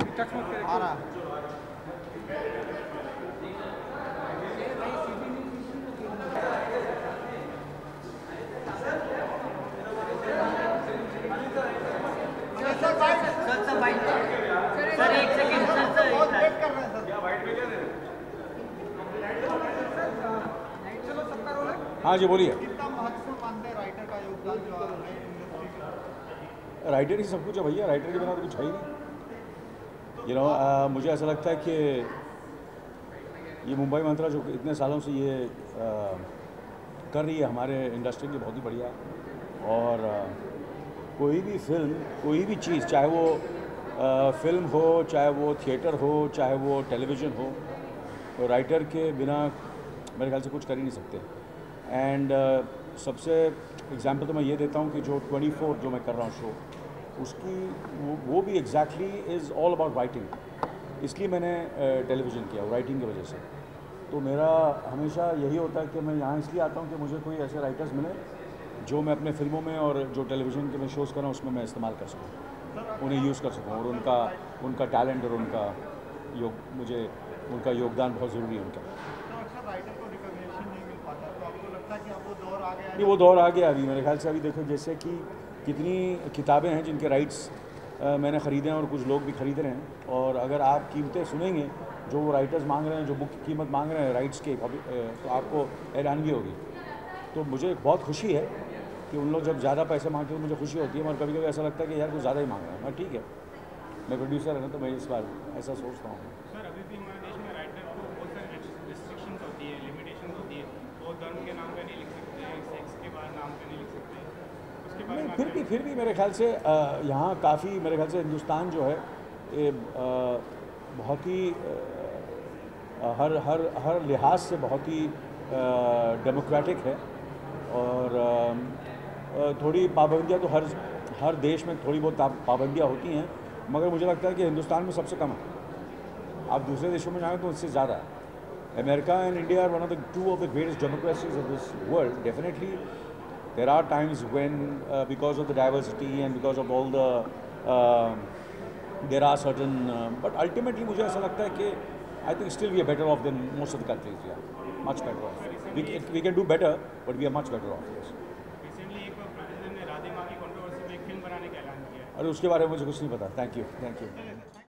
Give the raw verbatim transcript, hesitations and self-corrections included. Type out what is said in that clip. bir takmak gerek yok. Ara. हाँ जी बोलिए। Writer ही सब कुछ है भैया, राइटर के बिना तो कुछ है ही नहीं। यू नो मुझे ऐसा लगता है कि ये मुंबई मंत्रा जो इतने सालों से ये uh, कर रही है हमारे इंडस्ट्री की, बहुत ही बढ़िया। और uh, कोई भी फिल्म, कोई भी चीज़, चाहे वो uh, फिल्म हो, चाहे वो थिएटर हो, चाहे वो टेलीविज़न हो, तो राइटर के बिना मेरे ख्याल से कुछ कर ही नहीं सकते। एंड uh, सबसे एग्जाम्पल तो मैं ये देता हूँ कि जो चौबीस जो मैं कर रहा हूँ शो, उसकी वो, वो भी exactly is all about writing. इसलिए मैंने टेलीविज़न uh, किया राइटिंग की वजह से। तो मेरा हमेशा यही होता है कि मैं यहाँ इसलिए आता हूँ कि मुझे कोई ऐसे राइटर्स मिले जो मैं अपने फिल्मों में और जो टेलीविज़न के मैं शोज़ कर रहा हूँ उसमें मैं इस्तेमाल कर सकूँ, उन्हें यूज़ कर सकूँ। और उनका उनका टैलेंट और उनका योग, मुझे उनका योगदान बहुत ज़रूरी है उनका। नहीं, वो दौर आ गया अभी मेरे ख्याल से। अभी देखो जैसे कि कितनी किताबें हैं जिनके राइट्स मैंने ख़रीदे हैं और कुछ लोग भी ख़रीद रहे हैं। और अगर आप कीमतें सुनेंगे जो वो राइटर्स मांग रहे हैं, जो बुक की कीमत मांग रहे हैं राइट्स के, तो आपको हैरानगी होगी। तो मुझे बहुत खुशी है कि उन लोग जब ज़्यादा पैसे मांगते हैं तो मुझे खुशी होती है, मगर कभी कभी ऐसा लगता है कि यार कुछ ज़्यादा ही मांग रहे हैं। मैं ठीक है, मैं प्रोड्यूसर है ना, तो मैं इस बार ऐसा सोचता हूँ। सर अभी भी हमारे देश में राइटर को बहुत सारी रिस्ट्रिक्शंस होती है, लिमिटेशंस होती है। वो धर्म के नाम पे नहीं लिख सकते, सेक्स के बारे नाम पे नहीं लिख सकते, उसके बारे में। फिर भी फिर भी मेरे ख्याल से यहाँ काफ़ी, मेरे ख्याल से हिंदुस्तान जो है ये बहुत ही हर हर हर लिहाज से बहुत ही डेमोक्रेटिक है। और थोड़ी पाबंदियाँ तो हर हर देश में थोड़ी बहुत पाबंदियाँ होती हैं, मगर मुझे लगता है कि हिंदुस्तान में सबसे कम है। आप दूसरे देशों में जाएँ तो उससे ज़्यादा है। America and India are one of the two of the greatest democracies of this world. Definitely there are times when because of the diversity and because of all the there are certain, but ultimately मुझे ऐसा लगता है कि I think still we are better off than most of the countries. Yeah much better off, we we can do better but we are much better of. Recently एक producer ने राधे माँ की controversy में एक फिल्म बनाने का ऐलान किया। अरे उसके बारे में मुझे कुछ नहीं पता। Thank you, thank you.